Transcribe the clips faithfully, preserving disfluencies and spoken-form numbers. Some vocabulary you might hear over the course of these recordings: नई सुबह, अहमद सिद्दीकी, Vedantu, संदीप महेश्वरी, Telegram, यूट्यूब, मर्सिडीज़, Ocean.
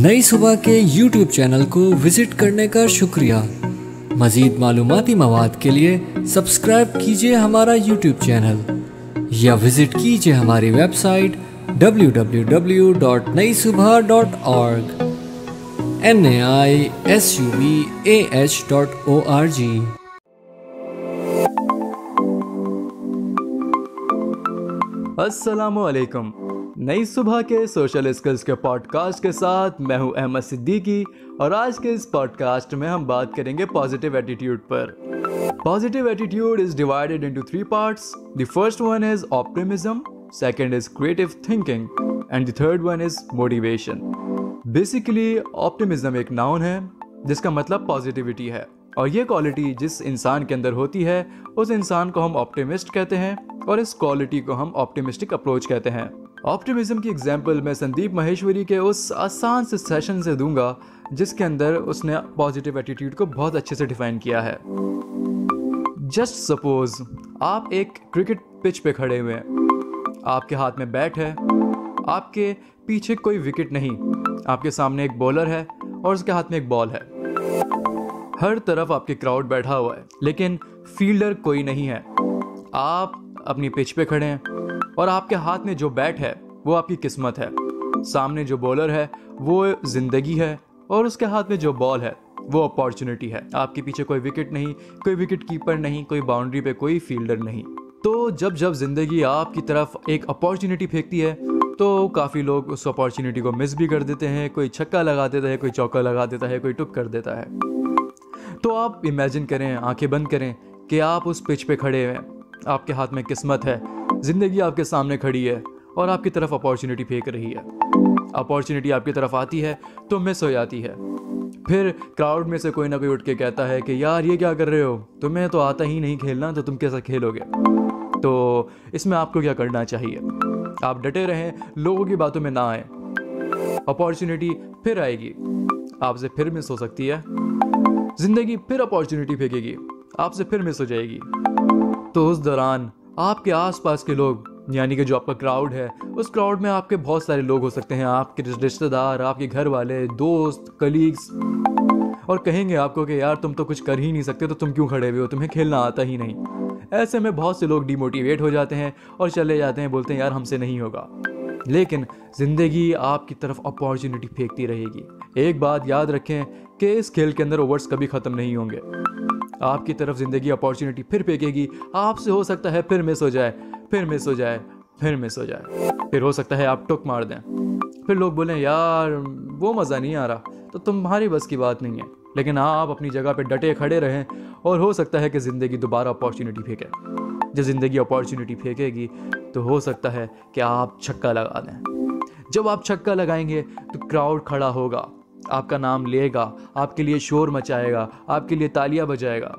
नई सुबह के यूट्यूब चैनल को विजिट करने का शुक्रिया। मज़ीद मालूमाती मवाद के लिए सब्सक्राइब कीजिए हमारा यूट्यूब चैनल या विज़िट कीजिए हमारी website W W W dot नई सुबह dot org N A I S U B A H dot O R G. अस्सलामुअलैकुम। नई सुबह के सोशल स्किल्स के पॉडकास्ट के साथ मैं हूं अहमद सिद्दीकी और आज के इस पॉडकास्ट में हम बात करेंगे पॉजिटिव एटीट्यूड पर। Positive attitude is divided into three parts. The first one is optimism, second is creative thinking and the third one is motivation. Basically optimism एक नाउन है जिसका मतलब पॉजिटिविटी है और ये क्वालिटी जिस इंसान के अंदर होती है उस इंसान को हम ऑप्टिमिस्ट कहते हैं और इस क्वालिटी को हम ऑप्टिमिस्टिक अप्रोच कहते हैं। ऑप्टिमिज्म की एग्जाम्पल मैं संदीप महेश्वरी के उस आसान से सेशन से दूंगा जिसके अंदर उसने पॉजिटिव एटीट्यूड को बहुत अच्छे से डिफाइन किया है। जस्ट सपोज आप एक क्रिकेट पिच पे खड़े हुए हैं, आपके हाथ में बैट है, आपके पीछे कोई विकेट नहीं, आपके सामने एक बॉलर है और उसके हाथ में एक बॉल है। हर तरफ आपके क्राउड बैठा हुआ है लेकिन फील्डर कोई नहीं है। आप अपनी पिच पे खड़े हैं और आपके हाथ में जो बैट है वो आपकी किस्मत है, सामने जो बॉलर है वो जिंदगी है और उसके हाथ में जो बॉल है वो अपॉर्चुनिटी है। आपके पीछे कोई विकेट नहीं, कोई विकेट कीपर नहीं, कोई बाउंड्री पे कोई फील्डर नहीं। तो जब जब जिंदगी आपकी तरफ एक अपॉर्चुनिटी फेंकती है तो काफ़ी लोग उस अपॉर्चुनिटी को मिस भी कर देते हैं। कोई छक्का लगा देता है, कोई चौका लगा देता है, कोई टुक कर देता है। तो आप इमेजिन करें, आंखें बंद करें कि आप उस पिच पे खड़े हैं, आपके हाथ में किस्मत है, ज़िंदगी आपके सामने खड़ी है और आपकी तरफ अपॉर्चुनिटी फेंक रही है। अपॉर्चुनिटी आपकी तरफ आती है तो मिस हो जाती है। फिर क्राउड में से कोई ना कोई उठ के कहता है कि यार ये क्या कर रहे हो, तुम्हें तो आता ही नहीं खेलना, तो तुम कैसा खेलोगे। तो इसमें आपको क्या करना चाहिए? आप डटे रहें, लोगों की बातों में ना आएं। अपॉर्चुनिटी फिर आएगी, आपसे फिर मिस हो सकती है। ज़िंदगी फिर अपॉर्चुनिटी फेंकेगी, आपसे फिर मिस हो जाएगी। तो उस दौरान आपके आसपास के लोग यानी कि जो आपका क्राउड है, उस क्राउड में आपके बहुत सारे लोग हो सकते हैं, आपके रिश्तेदार, आपके घर वाले, दोस्त, कलीग्स, और कहेंगे आपको कि यार तुम तो कुछ कर ही नहीं सकते, तो तुम क्यों खड़े हुए हो, तुम्हें खेलना आता ही नहीं। ऐसे में बहुत से लोग डिमोटिवेट हो जाते हैं और चले जाते हैं, बोलते हैं यार हमसे नहीं होगा। लेकिन ज़िंदगी आपकी तरफ अपॉर्चुनिटी फेंकती रहेगी। एक बात याद रखें कि इस खेल के अंदर ओवर्स कभी ख़त्म नहीं होंगे। आपकी तरफ ज़िंदगी अपॉर्चुनिटी फिर फेंकेगी, आपसे हो सकता है फिर मिस हो जाए, फिर मिस हो जाए, फिर मिस हो जाए, फिर हो सकता है आप टुक मार दें, फिर लोग बोलें यार वो मज़ा नहीं आ रहा, तो तुम्हारी बस की बात नहीं है। लेकिन आप अपनी जगह पे डटे खड़े रहें और हो सकता है कि ज़िंदगी दोबारा अपॉर्चुनिटी फेंके। जब ज़िंदगी अपॉर्चुनिटी फेंकेगी तो हो सकता है कि आप छक्का लगा दें। जब आप छक्का लगाएंगे तो क्राउड खड़ा होगा, आपका नाम लेगा, आपके लिए शोर मचाएगा, आपके लिए तालियां बजाएगा।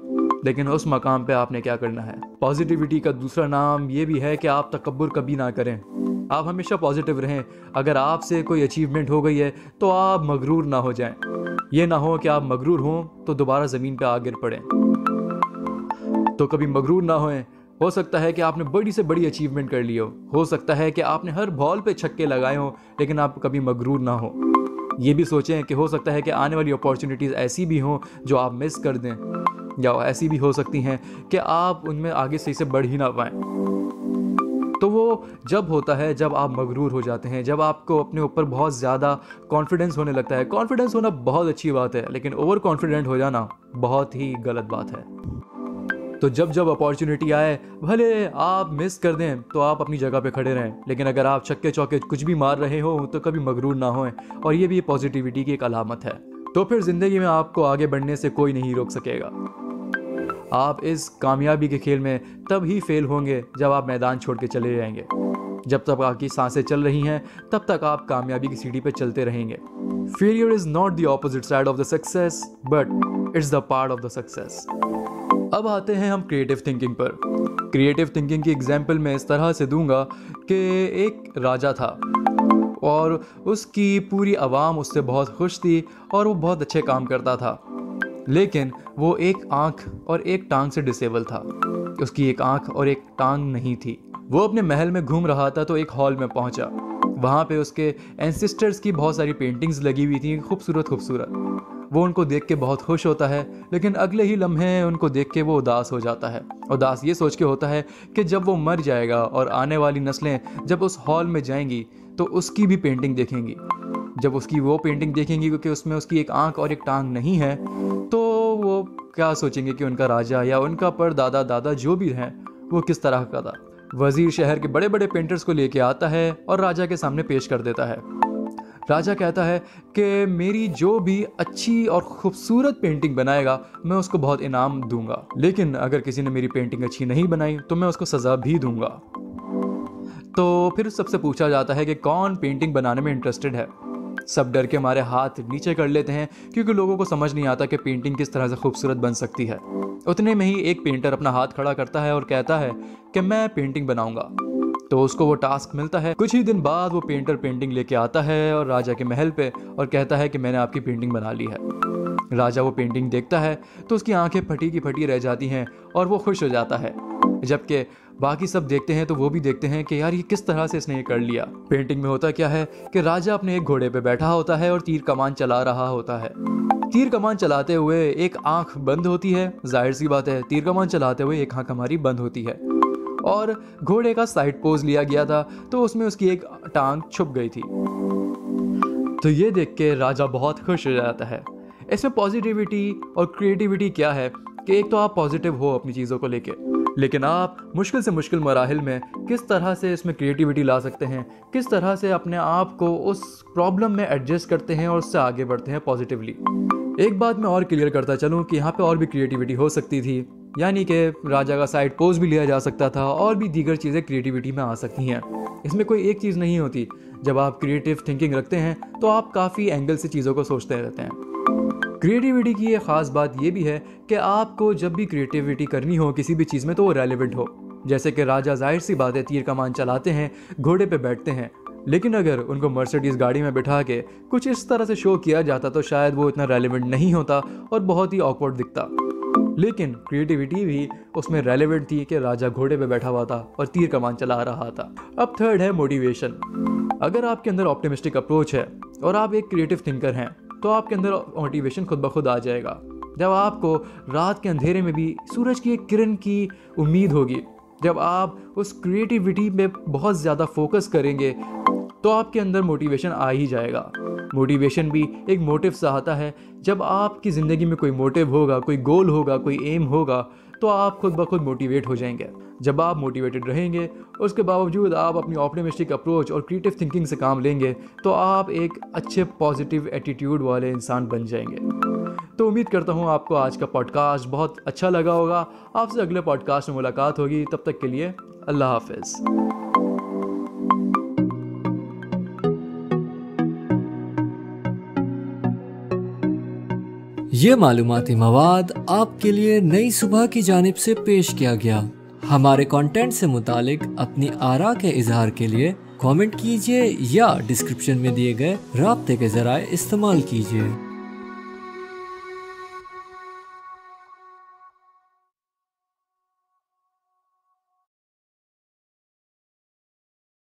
लेकिन उस मकाम पे आपने क्या करना है? पॉजिटिविटी का दूसरा नाम ये भी है कि आप तकब्बुर कभी ना करें, आप हमेशा पॉजिटिव रहें। अगर आपसे कोई अचीवमेंट हो गई है तो आप मगरूर ना हो जाएं। ये ना हो कि आप मगरूर हों तो दोबारा ज़मीन पे आ गिर पड़ें। तो कभी मगरूर ना होएं। हो सकता है कि आपने बड़ी से बड़ी अचीवमेंट कर ली हो, हो सकता है कि आपने हर बॉल पे छक्के लगाए हों, लेकिन आप कभी मगरूर ना हो। ये भी सोचें कि हो सकता है कि आने वाली अपॉर्चुनिटीज़ ऐसी भी हों जो आप मिस कर दें, या ऐसी भी हो सकती हैं कि आप उनमें आगे सही से बढ़ ही ना पाएँ। तो वो जब होता है जब आप मगरूर हो जाते हैं, जब आपको अपने ऊपर बहुत ज़्यादा कॉन्फिडेंस होने लगता है। कॉन्फिडेंस होना बहुत अच्छी बात है, लेकिन ओवर कॉन्फिडेंट हो जाना बहुत ही गलत बात है। तो जब जब अपॉर्चुनिटी आए, भले आप मिस कर दें, तो आप अपनी जगह पे खड़े रहें। लेकिन अगर आप छक्के चौके कुछ भी मार रहे हो तो कभी मगरूर ना होएं, और ये भी पॉजिटिविटी की एक अलामत है। तो फिर ज़िंदगी में आपको आगे बढ़ने से कोई नहीं रोक सकेगा। आप इस कामयाबी के खेल में तब ही फेल होंगे जब आप मैदान छोड़ के चले जाएंगे। जब तक आपकी सांसें चल रही हैं तब तक आप कामयाबी की सीढ़ी पर चलते रहेंगे। Failure is not the opposite side of the success but it's the part of the success. अब आते हैं हम क्रिएटिव थिंकिंग पर। क्रिएटिव थिंकिंग की एग्जाम्पल मैं इस तरह से दूंगा कि एक राजा था और उसकी पूरी आवाम उससे बहुत खुश थी और वो बहुत अच्छे काम करता था, लेकिन वो एक आँख और एक टांग से डिसेबल था। उसकी एक आँख और एक टांग नहीं थी। वो अपने महल में घूम रहा था तो एक हॉल में पहुंचा। वहाँ पे उसके एंसेस्टर्स की बहुत सारी पेंटिंग्स लगी हुई थी, खूबसूरत खूबसूरत। वो उनको देख के बहुत खुश होता है, लेकिन अगले ही लम्हे उनको देख के वो उदास हो जाता है। उदास ये सोच के होता है कि जब वो मर जाएगा और आने वाली नस्लें जब उस हॉल में जाएंगी तो उसकी भी पेंटिंग देखेंगी। जब उसकी वो पेंटिंग देखेंगी क्योंकि उसमें उसकी एक आंख और एक टांग नहीं है, तो वो क्या सोचेंगे कि उनका राजा या उनका परदादा दादा जो भी हैं वो किस तरह का था। वज़ीर शहर के बड़े बड़े पेंटर्स को लेके आता है और राजा के सामने पेश कर देता है। राजा कहता है कि मेरी जो भी अच्छी और खूबसूरत पेंटिंग बनाएगा मैं उसको बहुत इनाम दूंगा, लेकिन अगर किसी ने मेरी पेंटिंग अच्छी नहीं बनाई तो मैं उसको सज़ा भी दूंगा। तो फिर सबसे पूछा जाता है कि कौन पेंटिंग बनाने में इंटरेस्टेड है। सब डर के हमारे हाथ नीचे कर लेते हैं क्योंकि लोगों को समझ नहीं आता कि पेंटिंग किस तरह से खूबसूरत बन सकती है। उतने में ही एक पेंटर अपना हाथ खड़ा करता है और कहता है कि मैं पेंटिंग बनाऊंगा। तो उसको वो टास्क मिलता है। कुछ ही दिन बाद वो पेंटर पेंटिंग लेके आता है और राजा के महल पे और कहता है कि मैंने आपकी पेंटिंग बना ली है। राजा वो पेंटिंग देखता है तो उसकी आंखें फटी की फटी रह जाती हैं और वो खुश हो जाता है। जबकि बाकी सब देखते हैं तो वो भी देखते हैं कि यार ये किस तरह से इसने ये कर लिया। पेंटिंग में होता क्या है कि राजा अपने एक घोड़े पे बैठा होता है और तीर कमान चला रहा होता है। तीर कमान चलाते हुए एक आंख बंद होती है, जाहिर सी बात है तीर कमान चलाते हुए एक आंख हमारी बंद होती है, और घोड़े का साइड पोज लिया गया था तो उसमें उसकी एक टांग छुप गई थी। तो ये देख के राजा बहुत खुश हो जाता है। इसमें पॉजिटिविटी और क्रिएटिविटी क्या है कि एक तो आप पॉजिटिव हो अपनी चीज़ों को लेके, लेकिन आप मुश्किल से मुश्किल मराहिल में किस तरह से इसमें क्रिएटिविटी ला सकते हैं, किस तरह से अपने आप को उस प्रॉब्लम में एडजस्ट करते हैं और उससे आगे बढ़ते हैं पॉजिटिवली। एक बात मैं और क्लियर करता चलूँ कि यहाँ पे और भी क्रिएटिविटी हो सकती थी, यानी कि राजा का साइड पोज भी लिया जा सकता था और भी दीगर चीज़ें क्रिएटिविटी में आ सकती हैं। इसमें कोई एक चीज़ नहीं होती। जब आप क्रिएटिव थिंकिंग रखते हैं तो आप काफ़ी एंगल से चीज़ों को सोचते रहते हैं। क्रिएटिविटी की एक ख़ास बात यह भी है कि आपको जब भी क्रिएटिविटी करनी हो किसी भी चीज़ में तो वो रेलिवेंट हो। जैसे कि राजा जाहिर सी बात है तीर कमान चलाते हैं, घोड़े पर बैठते हैं, लेकिन अगर उनको मर्सिडीज़ गाड़ी में बिठा के कुछ इस तरह से शो किया जाता तो शायद वो इतना रेलिवेंट नहीं होता और बहुत ही ऑकवर्ड दिखता। लेकिन क्रिएटिविटी भी उसमें रेलेवेंट थी कि राजा घोड़े पे बैठा हुआ था और तीर कमान चला रहा था। अब थर्ड है मोटिवेशन। अगर आपके अंदर ऑप्टिमिस्टिक अप्रोच है और आप एक क्रिएटिव थिंकर हैं तो आपके अंदर मोटिवेशन खुद ब खुद आ जाएगा। जब आपको रात के अंधेरे में भी सूरज की एक किरण की उम्मीद होगी, जब आप उस क्रिएटिविटी में बहुत ज़्यादा फोकस करेंगे तो आपके अंदर मोटिवेशन आ ही जाएगा। मोटिवेशन भी एक मोटिव सा आता है। जब आपकी ज़िंदगी में कोई मोटिव होगा, कोई गोल होगा, कोई एम होगा तो आप खुद ब खुद मोटिवेट हो जाएंगे। जब आप मोटिवेटेड रहेंगे उसके बावजूद आप अपनी ऑप्टिमिस्टिक अप्रोच और क्रिएटिव थिंकिंग से काम लेंगे तो आप एक अच्छे पॉजिटिव एटीट्यूड वाले इंसान बन जाएंगे। तो उम्मीद करता हूँ आपको आज का पॉडकास्ट बहुत अच्छा लगा होगा। आपसे अगले पॉडकास्ट में मुलाकात होगी। तब तक के लिए अल्लाह हाफिज़। ये मालूमाती मवाद आपके लिए नई सुबह की जानिब से पेश किया गया। हमारे कंटेंट से मुतालिक अपनी आरा के इजहार के लिए कमेंट कीजिए या डिस्क्रिप्शन में दिए गए राब्ते के जराए इस्तेमाल कीजिए।